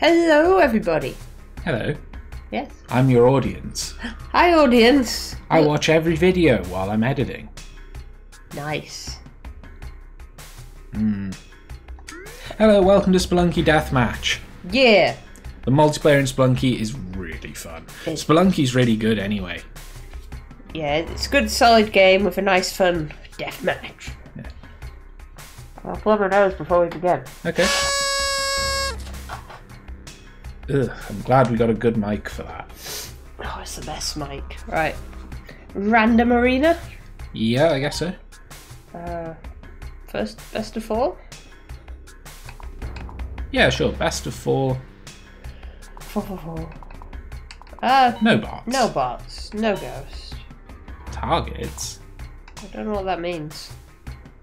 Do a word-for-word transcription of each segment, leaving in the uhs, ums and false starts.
Hello, everybody. Hello. Yes. I'm your audience. Hi, audience. I watch every video while I'm editing. Nice. Mm. Hello, welcome to Spelunky Deathmatch. Yeah. The multiplayer in Spelunky is really fun. It's Spelunky's really good anyway. Yeah, it's a good solid game with a nice fun deathmatch. Yeah. I'll blow my nose before we begin. Okay. Ugh, I'm glad we got a good mic for that. Oh, it's the best mic. Right. Random arena? Yeah, I guess so. Uh, first, best of four? Yeah, sure. Best of four. Four, four, four. Uh, no bots. No bots. No ghosts. Targets? I don't know what that means.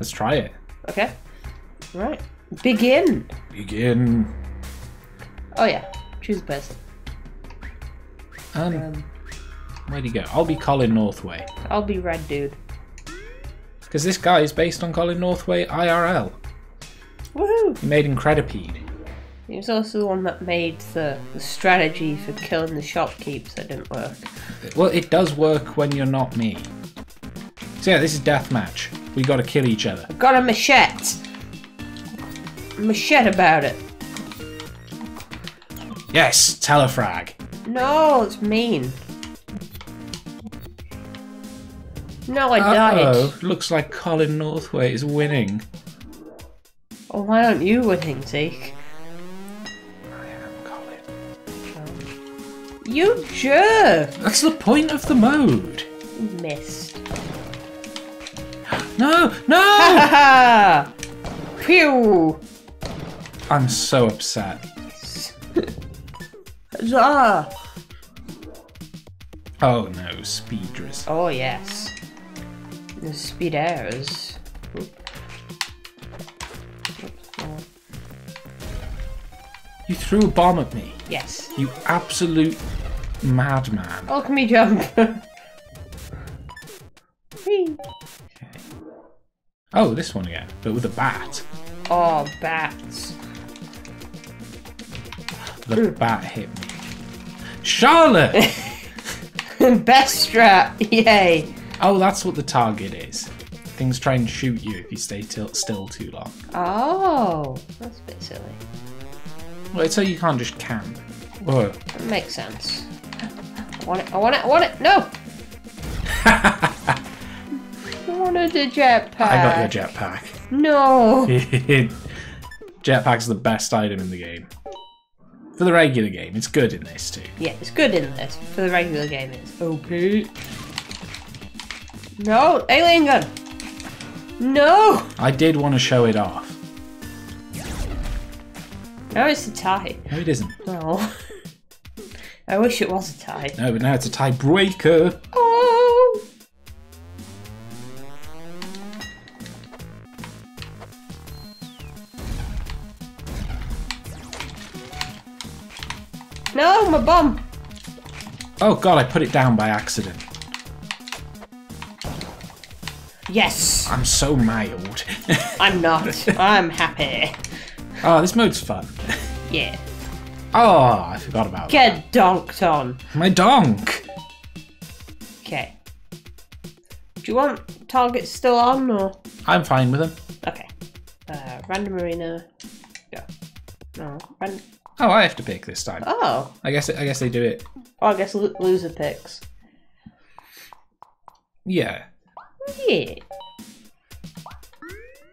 Let's try it. Okay. Right. Begin. Begin. Oh, yeah. Choose a person. Um, um, where'd he go? I'll be Colin Northway. I'll be Red Dude. Because this guy is based on Colin Northway I R L. Woohoo! He made Incredipede. He was also the one that made the, the strategy for killing the shopkeepers that didn't work. Well, it does work when you're not me. So yeah, this is deathmatch. We gotta kill each other. I've got a machete. Machete about it. Yes, telefrag. No, it's mean. No, I Uh-oh. died. Looks like Colin Northway is winning. Oh, why aren't you winning, Zeke? I am Colin. Oh. You jerk! That's the point of the mode. You missed. No, no! Ha ha! Pew! I'm so upset. Huzzah! Oh no, speeders. Oh yes. The speed errors. You threw a bomb at me. Yes. You absolute madman. Oh, can we jump? Okay. Oh, this one again, but with a bat. Oh, bats. The mm. bat hit me. Charlotte! Best strap, yay! Oh, that's what the target is. Things try and shoot you if you stay till, still too long. Oh, that's a bit silly. Well, it's so you can't just camp. Whoa. That makes sense. I want it, I want it, I want it! No! I wanted a jetpack. I got your jetpack. No! Jetpack's the best item in the game. For the regular game, it's good in this too. Yeah, it's good in this. For the regular game, it's okay. No, alien gun. No. I did want to show it off. Now it's a tie. No, it isn't. No. I wish it was a tie. No, but now it's a tiebreaker. Oh. No, my bomb! Oh god, I put it down by accident. Yes! I'm so mild. I'm not. I'm happy. Oh, this mode's fun. Yeah. Oh, I forgot about Get that. Get donked on. My donk! Okay. Do you want targets still on, or...? I'm fine with them. Okay. Uh, random arena. Go. No, random... Oh, I have to pick this time. Oh. I guess I guess they do it. Oh, I guess loser picks. Yeah. Yeah.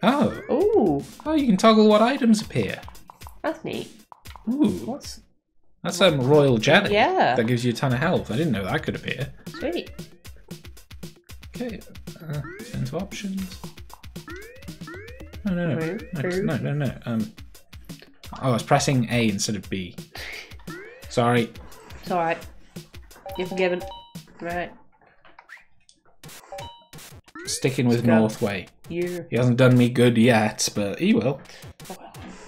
Oh. Ooh. Oh, you can toggle what items appear. That's neat. Ooh. What's... That's some um, royal jelly. Yeah. That gives you a ton of health. I didn't know that could appear. Sweet. Okay. Uh, into options. No, no, no. No, no, no, no. Um... Oh, I was pressing A instead of B. Sorry. It's alright. You're forgiven. Right. Sticking with Northway. Yeah. He hasn't done me good yet, but he will.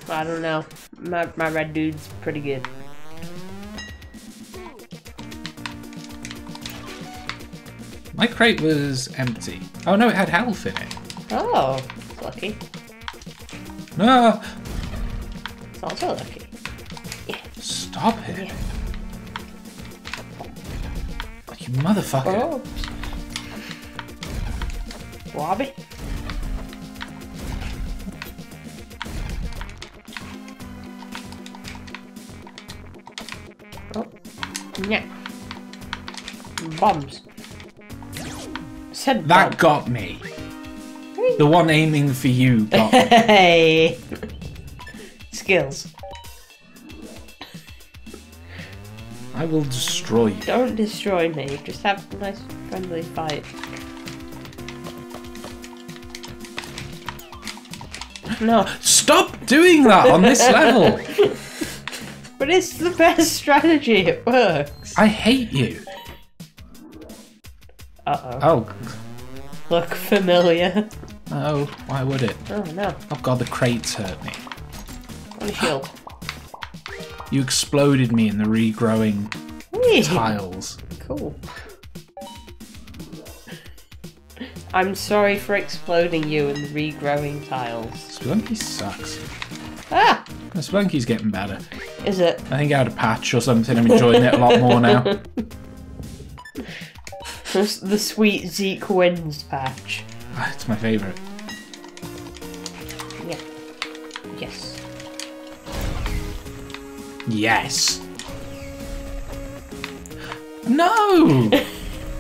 I don't know. My, my red dude's pretty good. My crate was empty. Oh no, it had health in it. Oh, that's lucky. No! Not so lucky. Yeah. Stop it. You motherfucker. Oh. Wabi. Oh. Yeah. Bombs. Said that bomb. Got me. The one aiming for you got me. Hey. Skills. I will destroy you. Don't destroy me. Just have a nice friendly fight. No. Stop doing that on this level. But it's the best strategy. It works. I hate you. Uh oh. Oh. Look familiar. Oh, why would it? Oh no. Oh god, the crates hurt me. On a shield. You exploded me in the regrowing Wee. tiles. Cool. I'm sorry for exploding you in the regrowing tiles. Spelunky sucks. Ah! Spelunky's getting better. Is it? I think I had a patch or something. I'm enjoying it a lot more now. The sweet Zeke wins patch. It's my favourite. Yeah. Yes. Yes. No.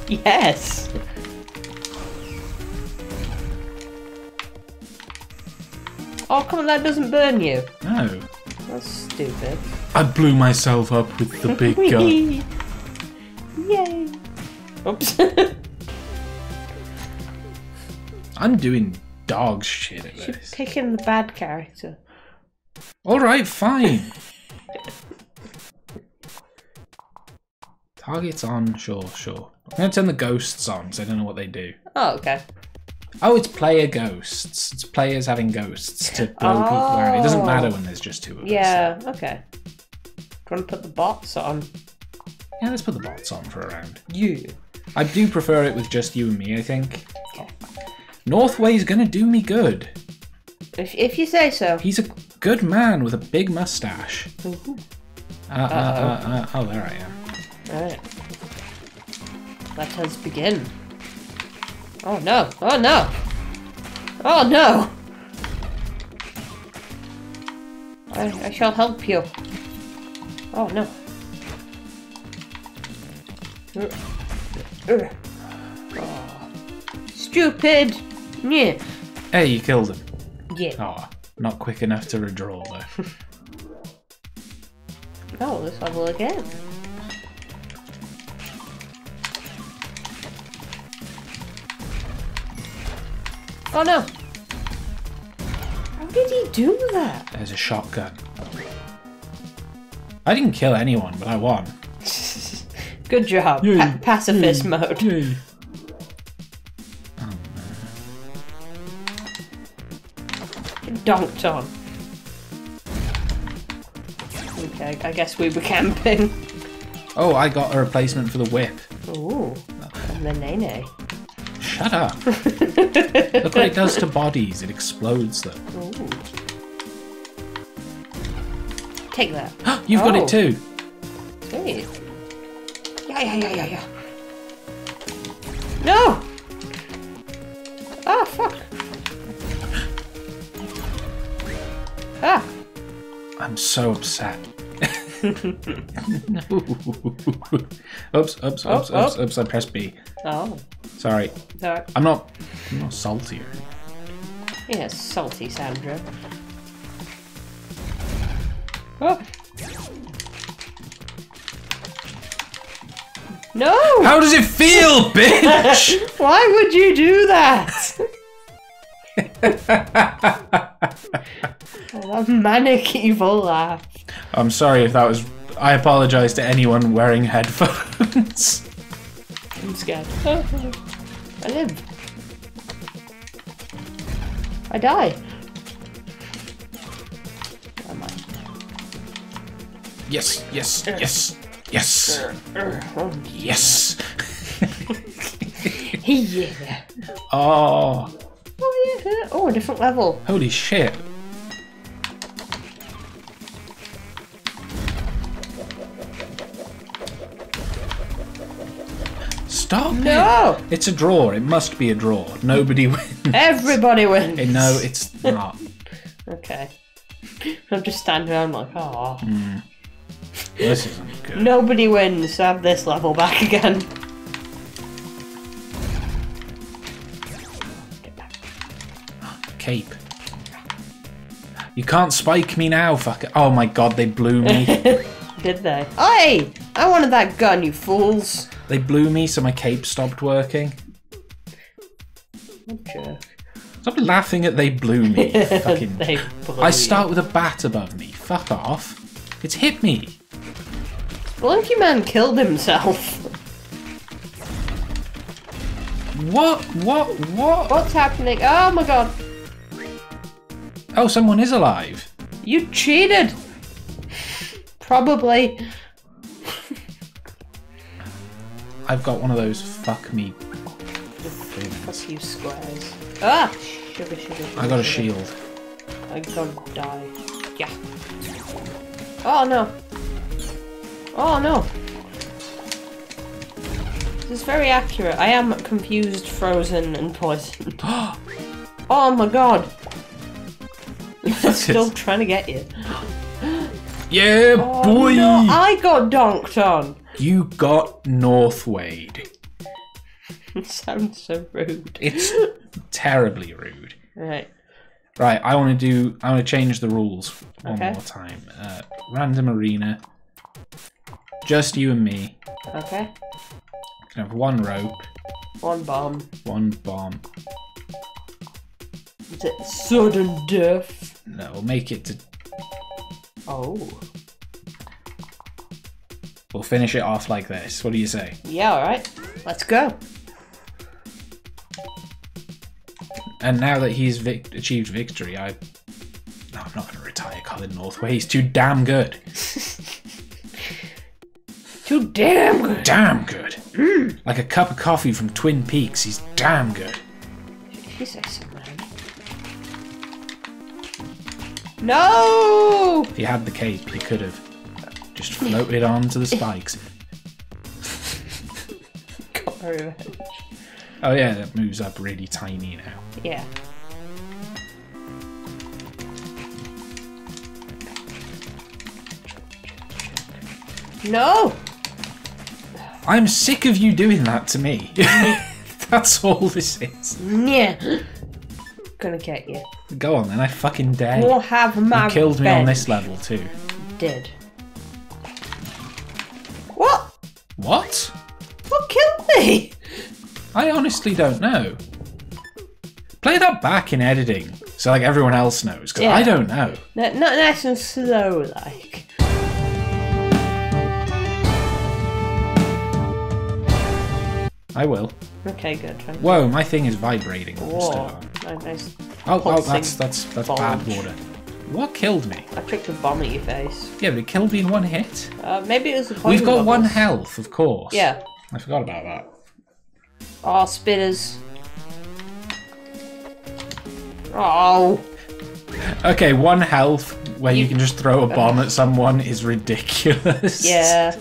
Yes. Oh come on, that doesn't burn you. No. That's stupid. I blew myself up with the big gun. Yay. Oops. I'm doing dog shit at this. You're picking the bad character. All right, fine. Targets on, sure, sure. I'm going to turn the ghosts on because I don't know what they do. Oh, okay. Oh, it's player ghosts. It's players having ghosts to blow oh. people around. It doesn't matter when there's just two of yeah, us. Yeah, okay. Do you want to put the bots on? Yeah, let's put the bots on for a round. You. I do prefer it with just you and me, I think. Okay. Northway's going to do me good. If, if you say so. He's a good man with a big mustache. Ooh. Uh, uh, uh, uh, oh, there I am. Alright. Let us begin. Oh no! Oh no! Oh no! I, I shall help you. Oh no. Oh. Stupid! Yeah. Hey, you killed him. Yeah. Oh, not quick enough to redraw though. Oh, this level again. Oh no! How did he do that? There's a shotgun. I didn't kill anyone, but I won. Good job. Yay. Pa pacifist Yay. mode. Yay. Oh, no. Donked on. Okay, I guess we were camping. Oh, I got a replacement for the whip. Ooh, and the nene. Shut up. Look what it does to bodies. It explodes them. Ooh. Take that. You've oh. got it too. Sweet. Yeah, yeah, yeah, yeah, yeah. No! Ah, fuck. Ah. I'm so upset. No. Oops, oops, oops, oh, oops, oh. oops, I pressed B. Oh. Sorry. Sorry. I'm not I'm not saltier. Yeah, salty Sandra. Oh. No! How does it feel, bitch? Why would you do that? Oh, that manic evil laugh. I'm sorry if that was... I apologise to anyone wearing headphones. I'm scared. I live. I die. Oh, my. Yes, yes, yes, yes. Yes. Yeah. Oh. Oh, yeah. Oh, a different level. Holy shit. Stop no. it. It's a draw. It must be a draw. Nobody wins. Everybody wins. No, it's not. Okay. I'm just standing around like, oh. Mm. This isn't good. Nobody wins. I have this level back again. Get back. Cape. You can't spike me now, fuck it. Oh my god, they blew me. Did they? Hey! I wanted that gun, you fools! They blew me, so my cape stopped working. What a jerk. Stop laughing at they blew me. Fucking... they blew I start you. with a bat above me. Fuck off. It's hit me. Spelunky Man killed himself. What? What? What? What's happening? Oh my god. Oh, someone is alive. You cheated. Probably. I've got one of those fuck me things. Fuck you squares. Ah! Sugar, sugar, sugar. I got a shield. I gotta die. Yeah. Oh no. Oh no. This is very accurate. I am confused, frozen, and poisoned. Oh my god. I'm still trying to get you. Yeah, oh, boy! No, I got donked on! You got Northwayed. It sounds so rude. It's terribly rude. Right. Right, I want to do... I want to change the rules one okay. more time. Uh, random arena. Just you and me. Okay. You can have one rope. One bomb. One bomb. Is it sudden death? No, we'll make it to... Oh. We'll finish it off like this. What do you say? Yeah, alright. Let's go. And now that he's vic achieved victory, I... No, I'm not going to retire Colin Northway. He's too damn good. Too damn good. Damn good. Mm. Like a cup of coffee from Twin Peaks. He's damn good. Jesus. No! If he had the cape, he could have just floated onto the spikes. Got my revenge. Oh yeah, that moves up really tiny now. Yeah. No! I'm sick of you doing that to me. That's all this is. Yeah. Gonna get you. Go on then, I fucking dare. We'll have my You killed revenge. me on this level too. Did. What? What? What killed me? I honestly don't know. Play that back in editing so like everyone else knows, because yeah. I don't know. No, not nice and slow like. I will. Okay, good. Thank Whoa, you. my thing is vibrating. Whoa. Nice oh, oh, that's that's that's bomb. bad water. What killed me? I tricked a bomb at your face. Yeah, but it killed me in one hit. Uh, maybe it was. The We've got bubbles. one health, of course. Yeah. I forgot about that. Oh, spinners. Oh. Okay, one health where you, you can just throw a bomb at someone is ridiculous. Yeah.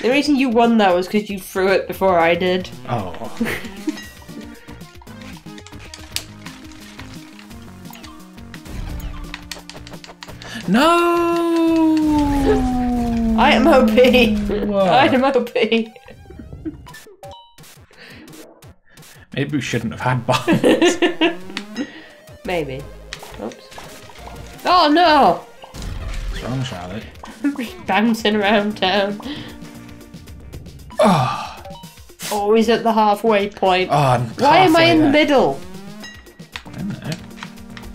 The reason you won that was because you threw it before I did. Oh. No! I am O P! What? I am O P! Maybe we shouldn't have had bombs. Maybe. Oops. Oh no! What's wrong, Charlotte? I'm just bouncing around town. Oh. Always at the halfway point. Oh, why am I in there. the middle? I don't know.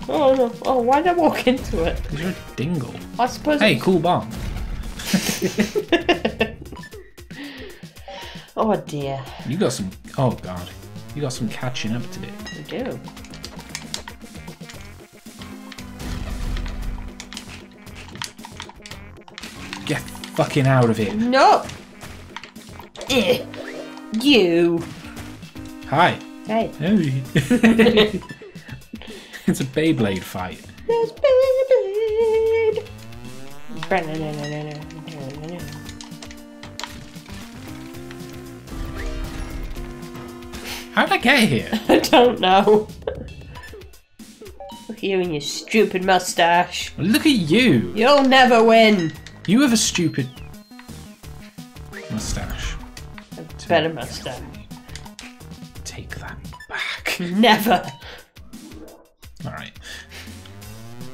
Oh, no. oh, why did I walk into it? Because you're a dingle. I suppose. Hey, it's... cool bomb. Oh dear. You got some. Oh god. You got some catching up to do. I do. Get fucking out of here. No. You. Hi. Hey. Hey. It's a Beyblade fight. There's Beyblade. How did I get here? I don't know. Look at you and your stupid mustache. Look at you. You'll never win. You have a stupid mustache. A better Take mustache. That. Take that back. Never. All right.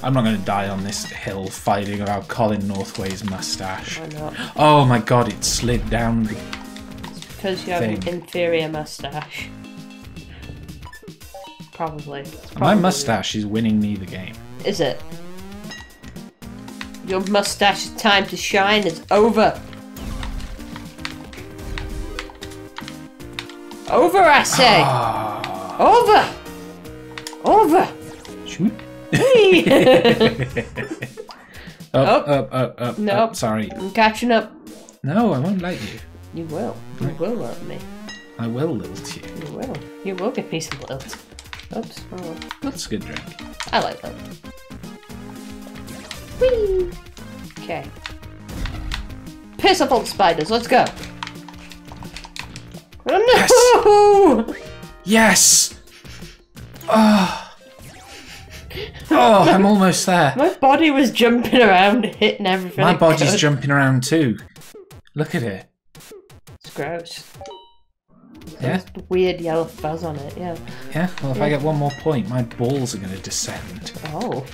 I'm not going to die on this hill fighting about Colin Northway's mustache. Why not? Oh my god, it slid down the It's because you have thing. an inferior mustache. Probably. probably. My mustache is winning me the game. Is it? Your mustache's time to shine is over. Over, I say! Oh. Over! Over! Shoot. up, oh. up, up, up, nope. up, sorry. I'm catching up. No, I won't let you. You will. You right. will let me. I will lilt you. You will. You will give me some lilt. Oops. Oh. That's a good drink. I like that. Whee! Okay. Piss-a-bolt spiders, let's go! Oh no! Yes! Yes! Oh. Oh, I'm almost there. My body was jumping around, hitting everything. My body's jumping around too. Look at it. It's gross. Yeah? There's weird yellow fuzz on it, yeah. Yeah? Well, if yeah. I get one more point, my balls are going to descend. Oh.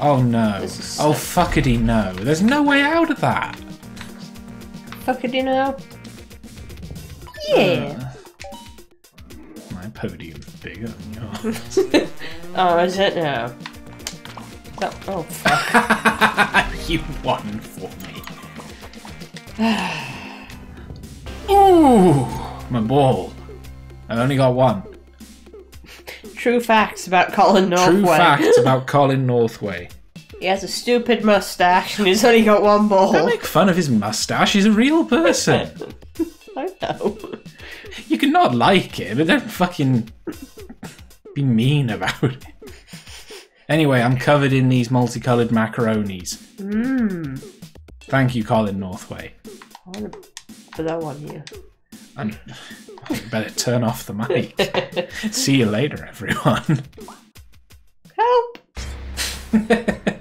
Oh, no. Oh, fuckity no. There's no way out of that. Fuckity no. Yeah. Uh, my podium's bigger than yours. Oh, is it now? Oh, oh fuck. You won for me. Ooh, my ball. I've only got one. True facts about Colin Northway. True facts about Colin Northway. He has a stupid mustache and he's only got one ball. Don't make fun of his mustache, he's a real person. I know. You can not like it, but don't fucking... be mean about it. Anyway, I'm covered in these multicoloured macaronis. Mmm. Thank you, Colin Northway. I want to put that one here. I better turn off the mic. See you later, everyone. Help!